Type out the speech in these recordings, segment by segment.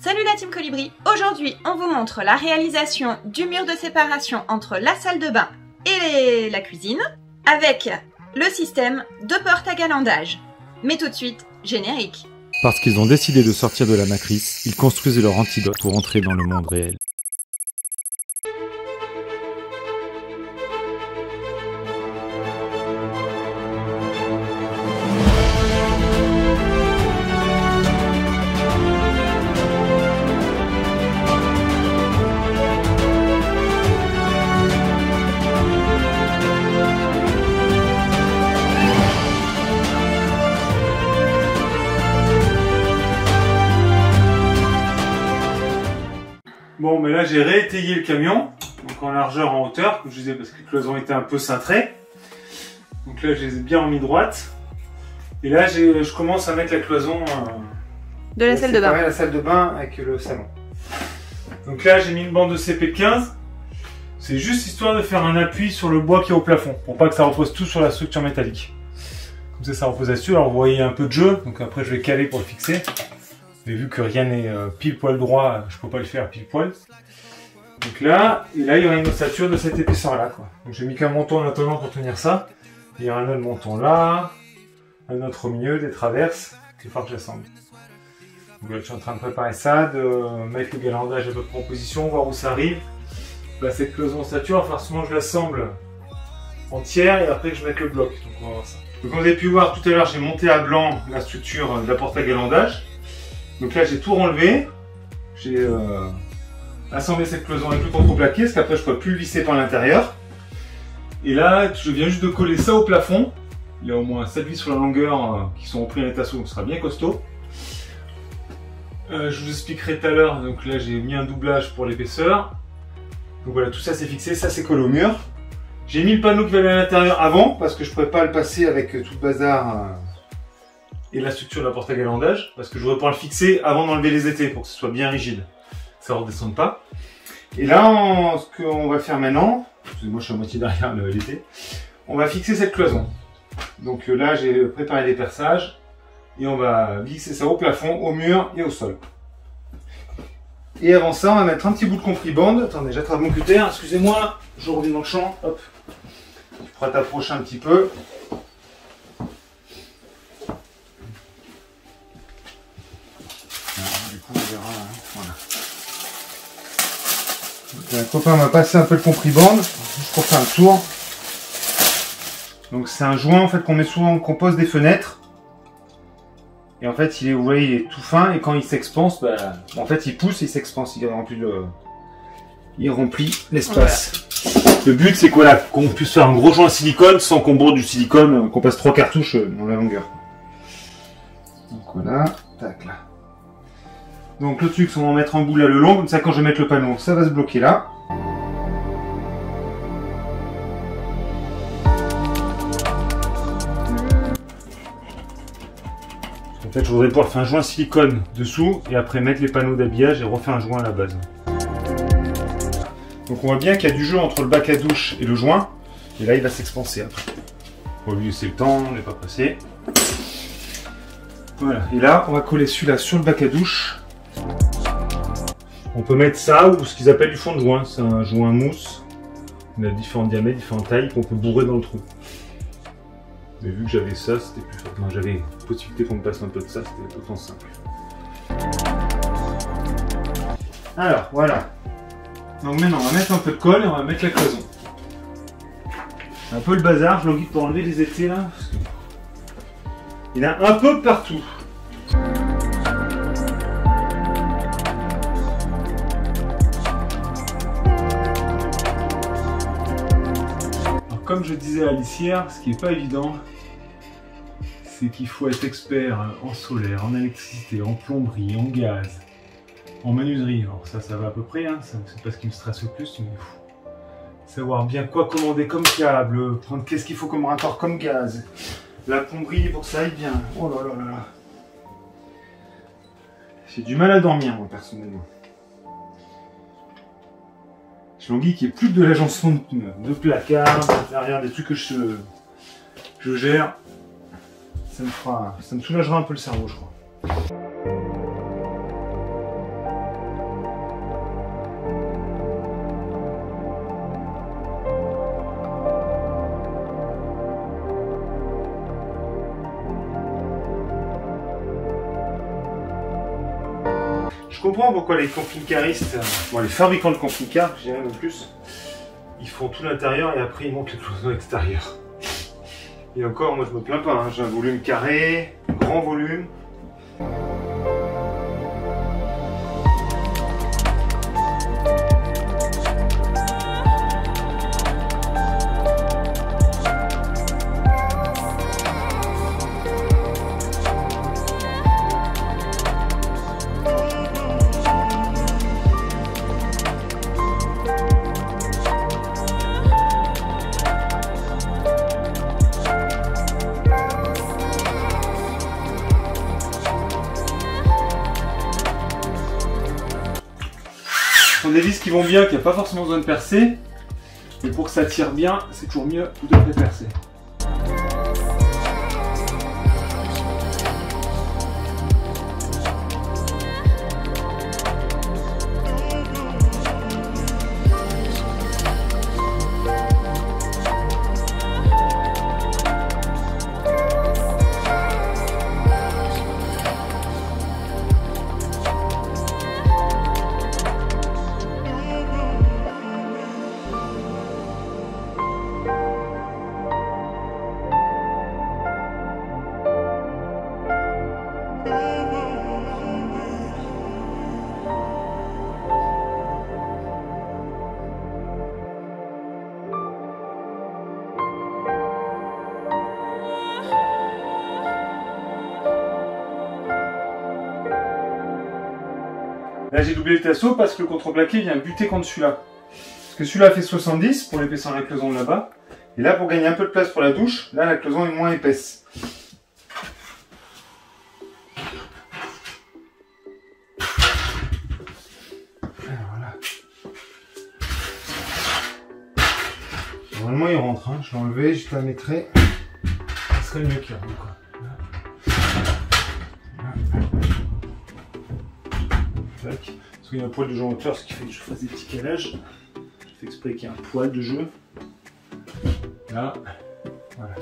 Salut la Team Colibri! Aujourd'hui, on vous montre la réalisation du mur de séparation entre la salle de bain et la cuisine avec le système de porte à galandage. Mais tout de suite, générique! Parce qu'ils ont décidé de sortir de la matrice, ils construisent leur antidote pour entrer dans le monde réel. Bon, mais là j'ai réétayé le camion, donc en largeur, en hauteur, comme je disais, parce que les cloisons étaient un peu cintrées. Donc là, je les ai bien remis droite. Et là, je commence à mettre la cloison de la salle de bain. La salle de bain avec le salon. Donc là, j'ai mis une bande de CP15. C'est juste histoire de faire un appui sur le bois qui est au plafond, pour pas que ça repose tout sur la structure métallique. Comme ça, ça repose là-dessus. Alors vous voyez un peu de jeu, donc après je vais caler pour le fixer. Mais vu que rien n'est pile poil droit, je peux pas le faire pile poil. Donc là, et là il y aura une ossature de cette épaisseur là, quoi. Donc j'ai mis qu'un montant en attendant pour tenir ça. Il y a un autre montant là, un autre au milieu, des traverses, il faut que j'assemble. Donc là je suis en train de préparer ça, de mettre le galandage à votre proposition, voir où ça arrive. Là, cette cloison ossature, enfin forcément je l'assemble entière et après je mette le bloc. Donc on va voir ça. Donc comme vous avez pu voir tout à l'heure, j'ai monté à blanc la structure de la porte à galandage. Donc là j'ai tout renlevé, j'ai assemblé cette cloison avec le contreplaqué parce qu'après je ne pourrais plus le visser par l'intérieur. Et là je viens juste de coller ça au plafond, il y a au moins 7 vis sur la longueur qui sont repris à l'étasseau, donc ce sera bien costaud. Je vous expliquerai tout à l'heure, donc là j'ai mis un doublage pour l'épaisseur. Donc voilà, tout ça c'est fixé, ça c'est collé au mur. J'ai mis le panneau qui va aller à l'intérieur avant parce que je ne pourrais pas le passer avec tout le bazar. Et la structure de la porte à galandage, parce que je voudrais pouvoir le fixer avant d'enlever les étais pour que ce soit bien rigide, ça ne redescende pas. Et là, ce qu'on va faire maintenant, moi je suis à moitié derrière l'été, on va fixer cette cloison. Donc là, j'ai préparé des perçages et on va fixer ça au plafond, au mur et au sol. Et avant ça, on va mettre un petit bout de compris-bande. Attendez, j'attrape mon cutter, excusez-moi, je reviens dans le champ. Hop, tu pourras t'approcher un petit peu. Le copain m'a passé un peu le compris-bande, juste pour faire un tour. Donc c'est un joint en fait qu'on met souvent, qu'on pose des fenêtres. Et en fait, il est, vous voyez, il est tout fin et quand il s'expanse, bah, en fait il pousse et il s'expanse, il remplit l'espace. Voilà. Le but c'est quoi là, qu'on puisse faire un gros joint silicone sans qu'on bourre du silicone, qu'on passe 3 cartouches dans la longueur. Donc voilà, tac là. Donc le truc, c'est qu'on va en mettre en boule là le long, comme ça quand je vais mettre le panneau, ça va se bloquer là. En fait, je voudrais pouvoir faire un joint silicone dessous et après mettre les panneaux d'habillage et refaire un joint à la base. Donc on voit bien qu'il y a du jeu entre le bac à douche et le joint, et là il va s'expanser après. On va lui laisser le temps, on n'est pas pressé. Voilà, et là on va coller celui-là sur le bac à douche. On peut mettre ça ou ce qu'ils appellent du fond de joint, c'est un joint mousse. On a différents diamètres, différentes tailles qu'on peut bourrer dans le trou. Mais vu que j'avais ça, c'était plus facile. Enfin, j'avais possibilité qu'on me passe un peu de ça, c'était autant simple. Alors voilà. Donc maintenant on va mettre un peu de colle et on va mettre la cloison. Un peu le bazar, je l'enguide pour enlever les étais là. Parce que... il y en a un peu partout. Comme je disais à Alice hier, ce qui n'est pas évident, c'est qu'il faut être expert en solaire, en électricité, en plomberie, en gaz, en menuiserie. Alors ça va à peu près, hein, c'est pas ce qui me stresse le plus, mais il faut savoir bien quoi commander comme câble, prendre qu'est-ce qu'il faut comme raccord comme gaz, la plomberie pour que ça aille bien. Oh là là là. J'ai du mal à dormir moi personnellement. Je languis qu'il n'y ait plus de l'agencement de placards, derrière des trucs que je gère. Ça me soulagera un peu le cerveau, je crois. Je comprends pourquoi les camping-caristes, bon, les fabricants de camping-car, je dirais même plus, ils font tout l'intérieur et après ils montent les cloisons extérieures. Et encore, moi je me plains pas, hein. J'ai un volume carré, grand volume. Des vis qui vont bien, qu'il n'y a pas forcément besoin de percer, mais pour que ça tire bien, c'est toujours mieux de les percer. Là j'ai doublé le tasseau parce que le contreplaqué vient buter contre celui-là. Parce que celui-là fait 70 pour l'épaisseur de la cloison de là-bas. Et là pour gagner un peu de place pour la douche, là la cloison est moins épaisse. Voilà. Normalement il rentre, hein. Je l'ai enlevé, je la mettrai. Ça serait mieux qu'il rentre quoi. Parce qu'il y a un poil de jeu en hauteur, ce qui fait que je fasse des petits calages. Je fais exprès qu'il y a un poil de jeu. Là, voilà.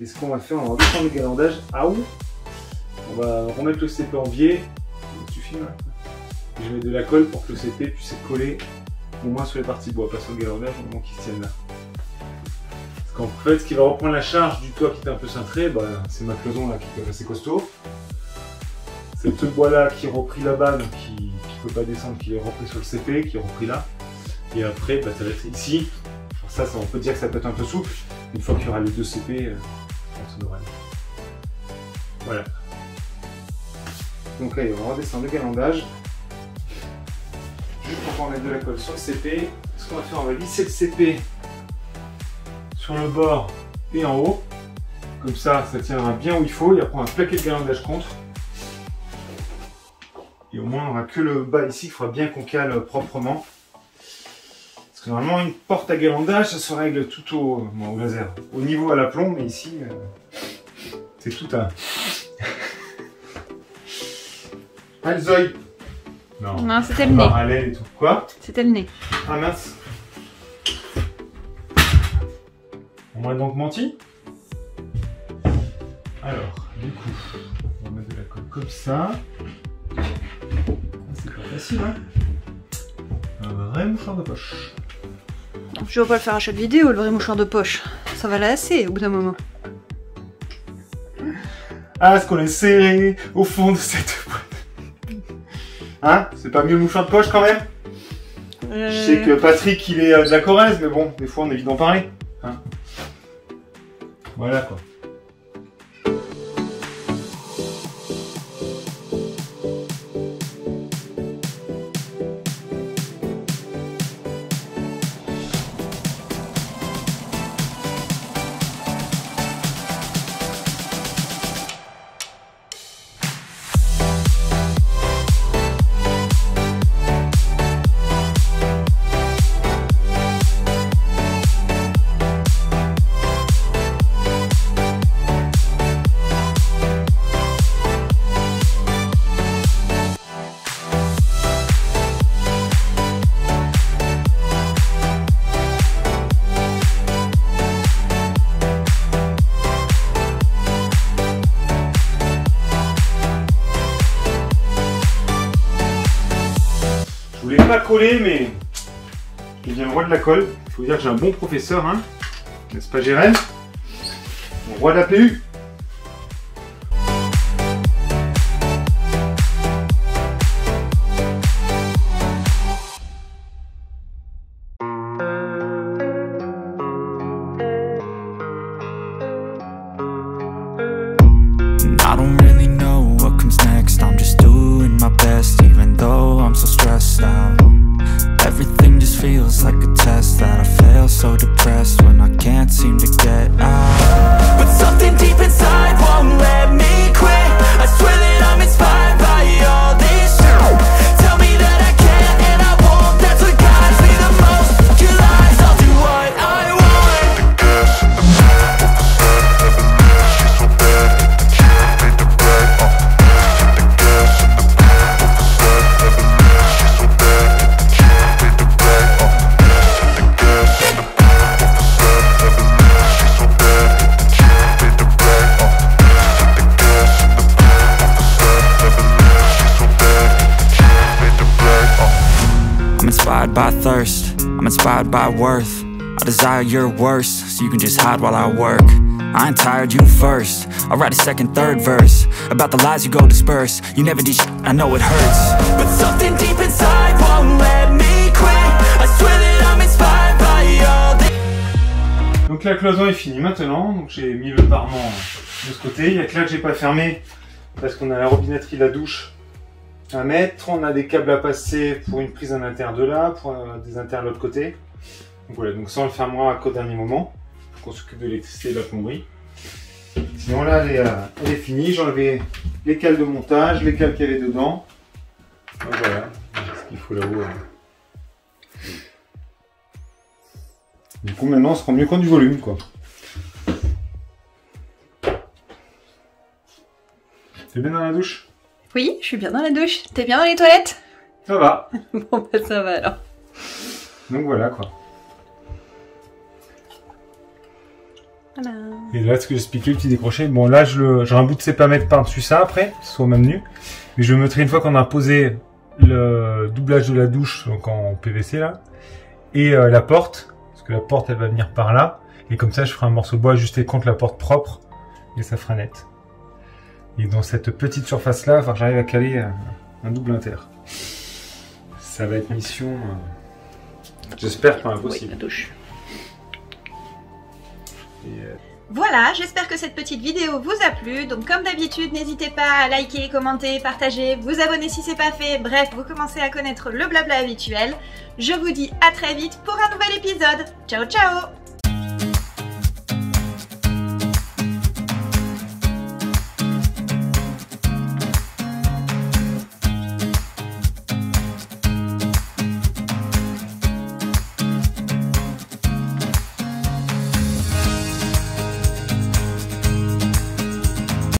Et ce qu'on va faire, on va reprendre le galandage à où on va remettre le CP en biais. Ça suffit, ouais. Je mets de la colle pour que le CP puisse être collé au moins sur les parties bois, pas sur le galandage au moment qu'il se tienne là. Parce qu'en fait, ce qui va reprendre la charge du toit qui était un peu cintré, bah, c'est ma cloison là qui est assez costaud. C'est le bois là qui est repris là-bas, donc qui ne peut pas descendre, qui est repris sur le CP, qui est repris là. Et après, bah, ça va être ici. Alors ça, on peut dire que ça peut être un peu souple. Une fois qu'il y aura les deux CP, on aura. Voilà. Donc là, on va redescendre le galandage. Juste pour qu'on mette de la colle sur le CP. Ce qu'on va faire, on va lisser le CP sur le bord et en haut. Comme ça, ça tiendra bien où il faut. Et après, on va plaquer le galandage contre. Et au moins, on n'aura que le bas ici, il faudra bien qu'on cale proprement. Normalement, une porte à galandage, ça se règle tout au laser, au niveau à l'aplomb, mais ici, c'est tout à... Alzoï. Non, c'était le nez. Parallèle et tout. Quoi? C'était le nez. Ah mince. On m'a donc menti. Alors, du coup, on va mettre de la colle comme ça. C'est pas facile, hein. Un vrai mouchoir de poche. Je vais pas le faire à chaque vidéo, le vrai mouchoir de poche. Ça va lasser au bout d'un moment. Ah, ce qu'on est serré au fond de cette boîte. Hein? C'est pas mieux le mouchoir de poche quand même? Je sais que Patrick, il est de la Corrèze, mais bon, des fois on évite d'en parler. Hein, voilà quoi. voulais pas coller, mais j'ai bien le roi de la colle. Il faut dire que j'ai un bon professeur, hein. N'est-ce pas, Jérém? Mon roi de la PU. I don't really know what comes next. I'm just doing my best, even though I'm so stressed out. Everything just feels like a test that I fail, so depressed when I can't seem to get out. But something deep inside won't let me quit. I swear that I'm inspired by all this shit. Tell me that I can and I won't. That's what guides me the most. Your lies, I'll do what I want. By thirst, I'm inspired by worth. I desire your worst, so you can just hide while I work. I ain't tired, you first. I'll write a second, third verse about the lies you go disperse. You never did shit, I know it hurts, but something deep inside won't let me quit. I swear that I'm inspired by all this. Donc la cloison est finie maintenant. Donc j'ai mis le parement de ce côté. Il y a que là que j'ai pas fermé parce qu'on a la robinetterie, la douche à mettre, on a des câbles à passer pour une prise en inter de là, pour des inter de l'autre côté. Donc voilà, donc ça on le fermera qu'au dernier moment, qu'on s'occupe de l'électricité et de la plomberie. Sinon là elle est finie, j'ai enlevé les cales de montage, les cales qu'il y avait dedans. Donc, voilà, c'est ce qu'il faut là-haut. Hein. Du coup maintenant on se rend mieux compte du volume quoi. T'es bien dans la douche ? Oui, je suis bien dans la douche. T'es bien dans les toilettes? Ça va. Bon, bah ça va alors. Donc voilà quoi. Voilà. Et là, ce que j'expliquais, le petit décroché. Bon, là, j'aurai un bout de sépamètre par-dessus ça après, que ce soit au même nu. Mais je le mettrai une fois qu'on a posé le doublage de la douche, donc en PVC là, et la porte, parce que la porte elle va venir par là. Et comme ça, je ferai un morceau de bois ajusté contre la porte propre, et ça fera net. Et dans cette petite surface là, il va falloir que j'arrive à caler un double inter. Ça va être mission, j'espère, pas impossible. Oui, la douche. Voilà, j'espère que cette petite vidéo vous a plu. Donc comme d'habitude, n'hésitez pas à liker, commenter, partager, vous abonner si c'est pas fait. Bref, vous commencez à connaître le blabla habituel. Je vous dis à très vite pour un nouvel épisode. Ciao ciao!